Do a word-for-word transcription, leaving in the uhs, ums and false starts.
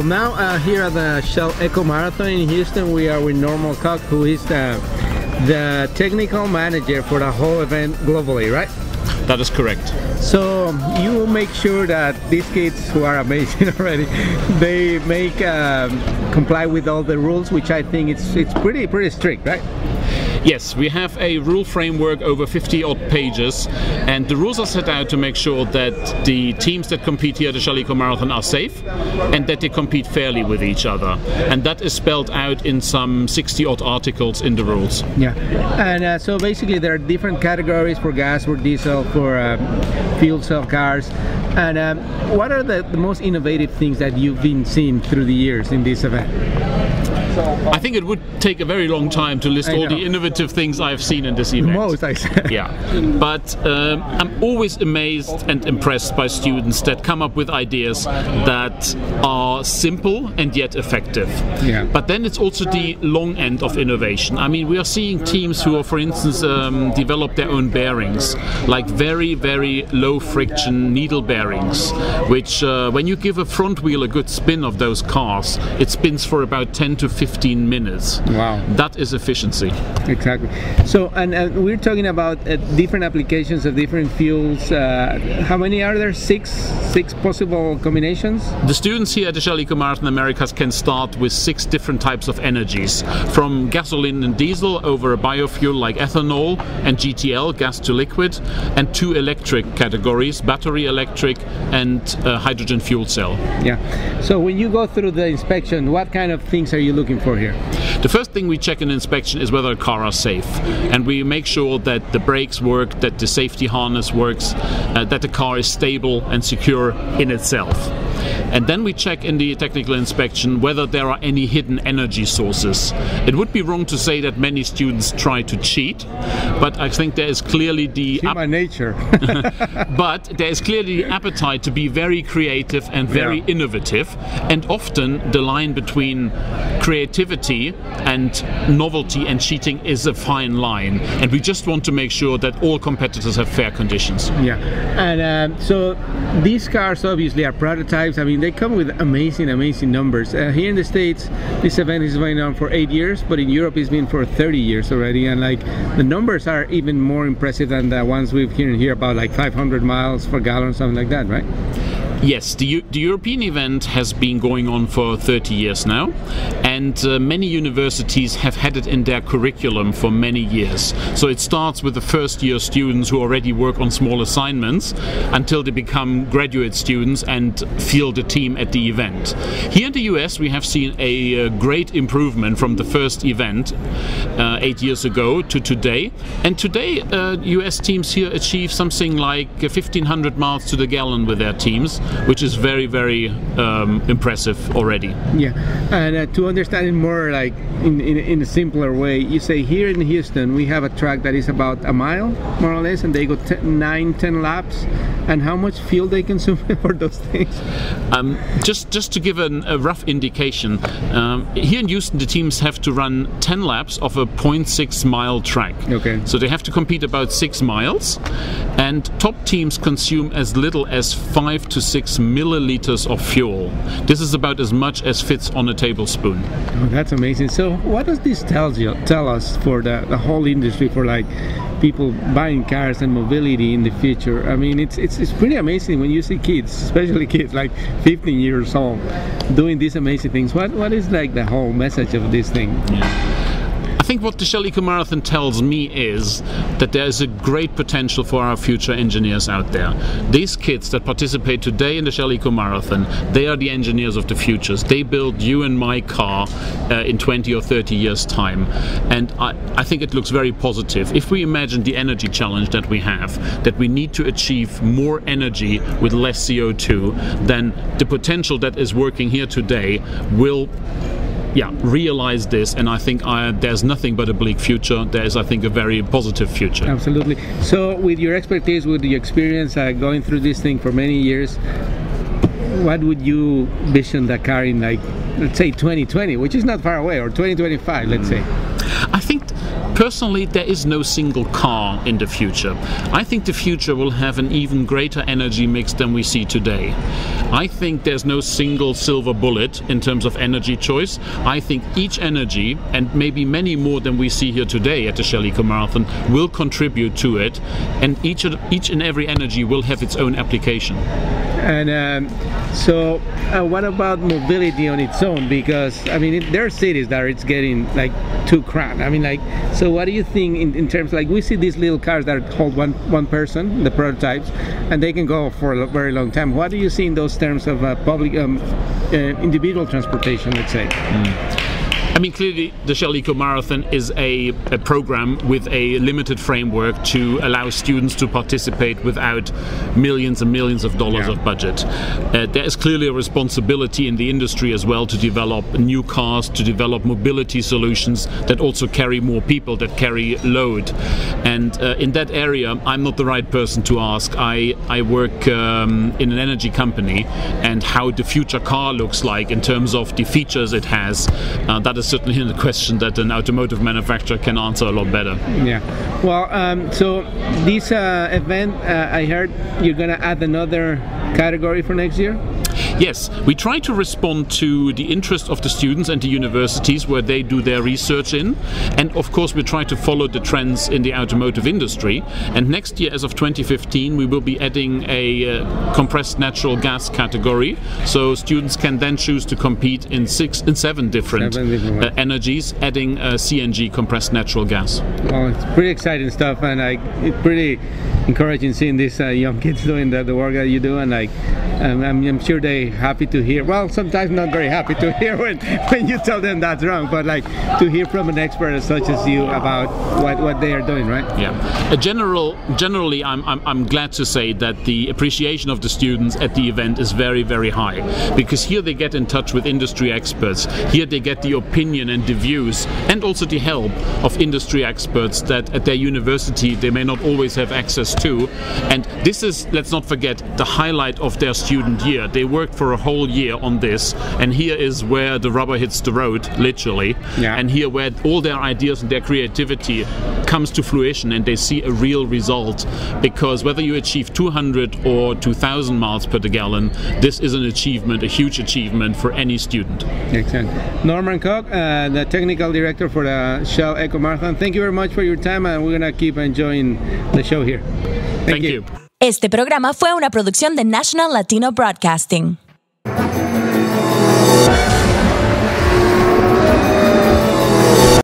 So now uh, here at the Shell EcoMarathon in Houston, we are with Norman Koch, who is the, the technical manager for the whole event globally, right? That is correct. So you make sure that these kids, who are amazing already, they make um, comply with all the rules, which I think it's it's pretty pretty strict, right? Yes, we have a rule framework over fifty odd pages, and the rules are set out to make sure that the teams that compete here at the Shell EcoMarathon are safe and that they compete fairly with each other. And that is spelled out in some sixty odd articles in the rules. Yeah, and uh, so basically there are different categories for gas, for diesel, for um, fuel cell cars. And um, what are the, the most innovative things that you've been seeing through the years in this event? I think it would take a very long time to list all the innovative things I've seen in this event. Most, I said. Yeah, but um, I'm always amazed and impressed by students that come up with ideas that are simple and yet effective. Yeah. But then it's also the long end of innovation. I mean, we are seeing teams who, are, for instance, um, develop their own bearings, like very, very low friction needle bearings, which uh, when you give a front wheel a good spin of those cars, it spins for about ten to fifteen minutes. Wow. That is efficiency. Exactly. So, and uh, we're talking about uh, different applications of different fuels. Uh, how many are there? Six? Six possible combinations? The students here at the Shell EcoMarathon Americas can start with six different types of energies, from gasoline and diesel over a biofuel like ethanol and G T L, gas to liquid, and two electric categories, battery electric and uh, hydrogen fuel cell. Yeah. So when you go through the inspection, what kind of things are you looking for here? The first thing we check in inspection is whether a car is safe, and we make sure that the brakes work, that the safety harness works, uh, that the car is stable and secure in itself. And then we check in the technical inspection whether there are any hidden energy sources. It would be wrong to say that many students try to cheat, but I think there is clearly the human nature. But there is clearly the appetite to be very creative and very yeah. innovative, and often the line between creativity and novelty and cheating is a fine line, and we just want to make sure that all competitors have fair conditions. Yeah, and um, so these cars obviously are prototypes. I mean, they come with amazing, amazing numbers. Uh, here in the States, this event is going on for eight years, but in Europe it's been for thirty years already, and like the numbers are even more impressive than the ones we've heard here about, like five hundred miles per gallon, something like that, right? Yes, the, the European event has been going on for thirty years now, and uh, many universities have had it in their curriculum for many years. So it starts with the first year students who already work on small assignments until they become graduate students and field a team at the event. Here in the U S we have seen a uh, great improvement from the first event uh, eight years ago to today, and today uh, U S teams here achieve something like fifteen hundred miles to the gallon with their teams, which is very, very um, impressive already. Yeah, and uh, to understand it more, like in, in, in a simpler way, you say here in Houston we have a track that is about a mile, more or less, and they go nine, ten laps, and how much fuel they consume for those things? Um, just, just to give an, a rough indication, um, here in Houston the teams have to run ten laps of a zero point six mile track. Okay. So they have to compete about six miles, and top teams consume as little as five to six milliliters of fuel. This is about as much as fits on a tablespoon. Oh, that's amazing. So what does this tell you, tell us for the, the whole industry, for like people buying cars and mobility in the future? I mean, it's, it's it's pretty amazing when you see kids, especially kids like fifteen years old, doing these amazing things. What what is like the whole message of this thing? Yeah. I think what the Shell EcoMarathon tells me is that there is a great potential for our future engineers out there. These kids that participate today in the Shell EcoMarathon, they are the engineers of the futures. They build you and my car uh, in twenty or thirty years time, and I, I think it looks very positive. If we imagine the energy challenge that we have, that we need to achieve more energy with less C O two, then the potential that is working here today will Yeah, realize this, and I think I, there's nothing but a bleak future. There is, I think, a very positive future. Absolutely. So, with your expertise, with your experience uh, going through this thing for many years, what would you vision the car in, like, let's say twenty twenty, which is not far away, or twenty twenty-five, let's mm. say? I think Personally, there is no single car in the future. I think the future will have an even greater energy mix than we see today. I think there's no single silver bullet in terms of energy choice. I think each energy, and maybe many more than we see here today at the Shell EcoMarathon, will contribute to it, and each, each and every energy will have its own application. And um, so uh, what about mobility on its own? Because I mean it, there are cities that it's getting like too cramped. I mean like so what do you think in, in terms like we see these little cars that hold one one person, the prototypes, and they can go for a very long time. What do you see in those terms of uh, public um, uh, individual transportation, let's say? Mm. I mean, clearly the Shell EcoMarathon is a, a program with a limited framework to allow students to participate without millions and millions of dollars yeah. of budget. Uh, there is clearly a responsibility in the industry as well to develop new cars, to develop mobility solutions that also carry more people, that carry load. And uh, in that area, I'm not the right person to ask. I, I work um, in an energy company, and how the future car looks like in terms of the features it has, uh, that is certainly a question that an automotive manufacturer can answer a lot better. Yeah. Well, um, so this uh, event, uh, I heard you're going to add another category for next year? Yes, we try to respond to the interest of the students and the universities where they do their research in, and of course we try to follow the trends in the automotive industry. And next year, as of twenty fifteen, we will be adding a uh, compressed natural gas category, so students can then choose to compete in six and seven different, seven different uh, energies, adding uh, C N G, compressed natural gas. Well, it's pretty exciting stuff, and like it's pretty encouraging seeing these uh, young kids doing the, the work that you do, and like um, I'm, I'm sure they happy to hear, well, sometimes not very happy to hear when, when you tell them that's wrong, but like to hear from an expert such as you about what, what they are doing, right? Yeah. A general, generally, I'm, I'm, I'm glad to say that the appreciation of the students at the event is very, very high, because here they get in touch with industry experts, here they get the opinion and the views, and also the help of industry experts that at their university they may not always have access to. And this is, let's not forget, the highlight of their student year. They worked for a whole year on this, and here is where the rubber hits the road, literally, yeah. and here where all their ideas and their creativity comes to fruition, and they see a real result, because whether you achieve two hundred or two thousand miles per gallon, this is an achievement, a huge achievement for any student. Excellent. Norman Koch, uh, the Technical Director for the Shell EcoMarathon, thank you very much for your time, and we're going to keep enjoying the show here. Thank, thank you. you. Este programa fue una producción de National Latino Broadcasting.